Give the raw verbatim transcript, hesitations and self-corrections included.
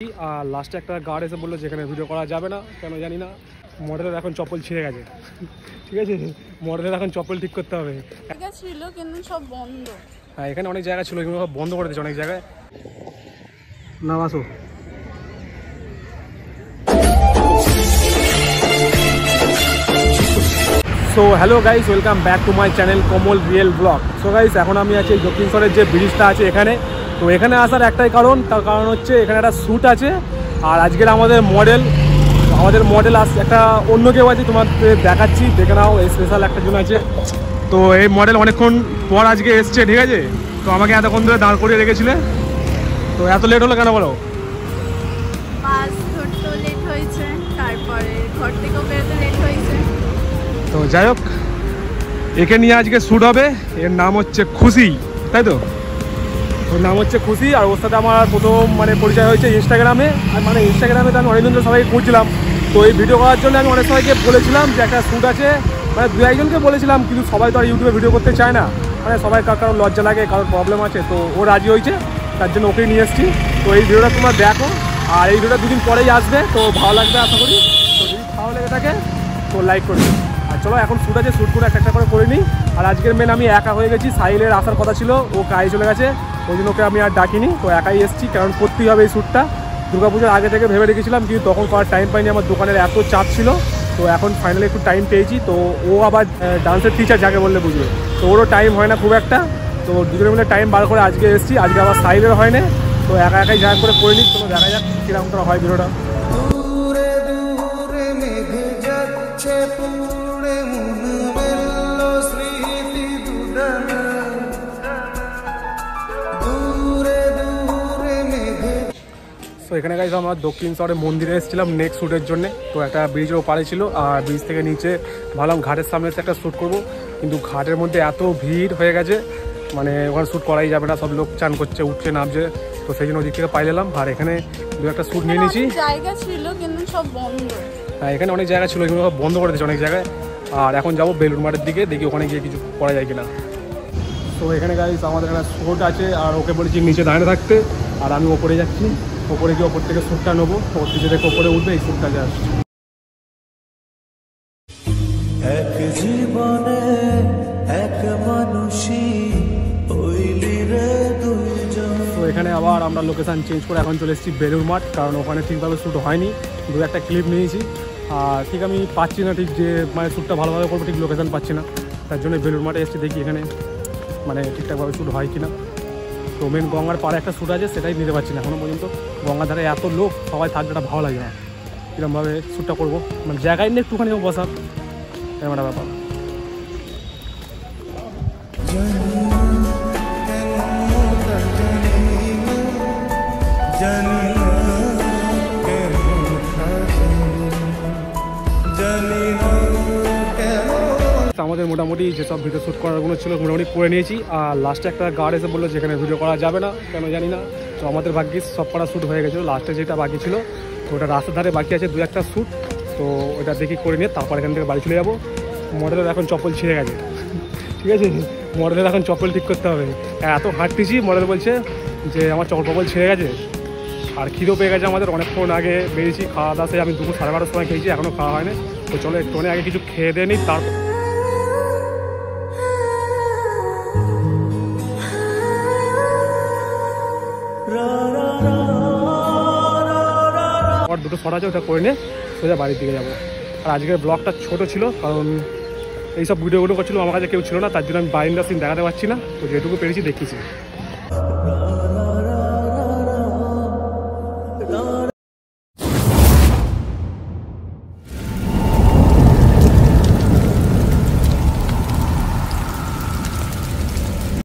Last एक guard एसे बोलो जेखने video करा जाबे ना केन जानी ना मॉडल एखन चप्पल छिड़े गेछे ठीक आछे मॉडल एखन चप्पल ठीक करते होबे ठीक छिलो किन्तु सब बंद हाँ एखाने अनेक जायगा छिलो किन्तु सब बंद करे दियेछे अनेक जायगाय नाम आसो so hello guys welcome back to my channel Kamal real blog. So guys एखन आमि आछि दक्षिणेश्वरेर जे ब्रिजटा आछे एखाने तो এখানে আসার একটাই কারণ তার কারণ হচ্ছে এখানে একটা শ্যুট আছে আর আজকের আমাদের মডেল আমাদের মডেল আজ একটা অন্য কেউ আছে তোমাদের দেখাচ্ছি দেখে নাও স্পেশাল একটা জন আছে তো এই মডেল অনেকক্ষণ পর আজকে এসছে ঠিক আছে তো আমাকে এতক্ষণ ধরে দাঁড় করিয়ে রেখেছিলে তো এত লেট হলো কেন বলো বাস তো লেট হয়েছে তারপরে ঘর থেকে বেরোতে লেট হয়েছে তো যাই হোক একে নিয়ে আজকে শ্যুট হবে এর নাম হচ্ছে খুশি তাই তো ওর নাম হচ্ছে খুশি আর ওর সাথে আমার প্রথম মানে পরিচয় হয়েছে ইনস্টাগ্রামে আর মানে ইনস্টাগ্রামে তো আমি অনেকদিন ধরে সবাইকে খুঁজছিলাম তো এই ভিডিও করার জন্য আমি অনেক সবাইকে বলেছিলাম যে একটা শ্যুট আছে মানে দু একজনকে বলেছিলাম কিন্তু সবাই তো আর ইউটিউবে ভিডিও করতে চায় না মানে সবাই কার কারণ লজ্জা লাগে কারণ প্রবলেম আছে তো ও রাজি হয়েছে তার জন্য ওকেই নিয়ে এসেছি তো এই ভিডিওটা তোমরা দেখো আর এই ভিডিওটা দুদিন পরেই আসবে তো ভালো লাগবে আশা করি তো যদি ভালো লেগে থাকে তো লাইক করে দিও আর চলো এখন শ্যুট আছে শ্যুট করে একটা একটা করে করে নিই আর আজকের মেন আমি একা হয়ে গেছি সাহিলের আসার কথা ছিল ও কাজে চলে গেছে ওই জন্য ওকে আমি আর ডাকিনি তো একাই এসেছি কারণ করতেই হবে এই শ্যুটটা দুর্গাপুজোর আগে থেকে ভেবে রেখেছিলাম কিন্তু তখন করার টাইম পাইনি আমার দোকানের এত চাপ ছিল তো এখন ফাইনালি একটু টাইম পেয়েছি তো ও আবার ডান্সের টিচার যাকে বললে বুঝবে তো ওরও টাইম হয় না খুব একটা তো দুজনে মিলে টাইম বার করে আজকে এসেছি আজকে আবার সাহিলের হয় না তো একা একাই যা করে করে নিই তো দেখা যাক কীরকমটা হয় ভিডিওটা তো এখানে গাইস আমরা দক্ষিণ শহরে মন্দিরে এসেছিলাম নেক্সট শ্যুটের জন্য তো একটা ব্রিজের ওপারে ছিল আর ব্রিজ থেকে নিচে ভাবলাম ঘাটের সামনে একটা শ্যুট করব কিন্তু ঘাটের মধ্যে এত ভিড় হয়ে গেছে মানে ওখানে শ্যুট করাই যাবে না সব লোক চান করছে উঠছে নামছে তো সেই জন্য ওদিক থেকে পাই নিলাম আর এখানে দু একটা শ্যুট নিয়ে নিয়েছি জায়গা ছিল কিন্তু সব বন্ধ হ্যাঁ এখানে অনেক জায়গা ছিল কিন্তু সব বন্ধ করে দিয়েছে অনেক জায়গায় আর এখন যাবো বেলুড় মঠের দিকে দেখি ওখানে গিয়ে কিছু করা যায় কিনা তো এখানে গাইস আমাদের একটা শ্যুট আছে আর ওকে বলেছি নিচে দাঁড়িয়ে থাকতে আর আমি ওপরে যাচ্ছি ওপরে গিয়ে ওপর থেকে শ্যুটটা নেবো ওপর থেকে দেখে ওপরে উঠবে এই শ্যুটটা যা আসছে এক জীবনে এক মানুষই ওইলি রে দুইজন তো এখানে আবার আমরা লোকেশন চেঞ্জ করে এখন চলে এসেছি বেলুড় মঠ কারণ ওখানে ঠিকভাবে শ্যুট হয়নি দু একটা ক্লিপ নিয়েছি আর ঠিক আমি পাচ্ছি না ঠিক যে মানে শ্যুটটা ভালোভাবে করবো ঠিক লোকেশন পাচ্ছি না তার জন্য বেলুড় মঠে এসে দেখি এখানে মানে ঠিকঠাকভাবে শ্যুট হয় কিনা তো মেন গঙ্গার পাড়ে একটা শ্যুট আছে সেটাই নিতে পারছি না এখনও পর্যন্ত গঙ্গার ধারে এত লোক সবাই থাকবে এটা ভালো লাগে না কীরকমভাবে শ্যুটটা করবো মানে জায়গায় নিয়ে একটুখানি বসার এরকম একটা ব্যাপার আমাদের মোটামুটি যেসব ভিডিও শ্যুট করারগুলো ছিল মোটামুটি করে নিয়েছি আর লাস্টে একটা গার্ড এসে বললো যেখানে ভিডিও করা যাবে না কেন জানি না তো আমাদের ভাগ্যে সব কটা শ্যুট হয়ে গেছিলো লাস্টে যেটা বাকি ছিল তো ওটা রাস্তার ধারে বাকি আছে দু একটা শ্যুট তো ওটা দেখি করে নিয়ে তারপর এখান থেকে বাড়ি চলে যাবো মডেলের এখন চপ্পল ছিঁড়ে গেছে ঠিক আছে মডেলের এখন চপ্পল ঠিক করতে হবে এত হাঁটতেছি মডেল বলছে যে আমার চপ্পল টপল ছিঁড়ে গেছে আর খিদেও পেয়ে গেছে আমাদের অনেকক্ষণ আগে বেরিয়েছি খাওয়া দাওয়া সেই আমি দুপুর সাড়ে বারোটার সময় খেয়েছি এখনও খাওয়া হয়নি তো চলো একটু আগে কিছু খেয়ে দিয়ে নিই তারপর দুটো শট আছে ওটা করে নিয়ে সোজা বাড়ির দিকে যাবো আর আজকের ব্লগটা ছোটো ছিল কারণ এইসব ভিডিওগুলো করছিলো আমার কাছে কেউ ছিল না তার জন্য আমি বাইরের সিন দেখাতে পারছি না তো যেটুকু পেরেছি দেখিয়েছি।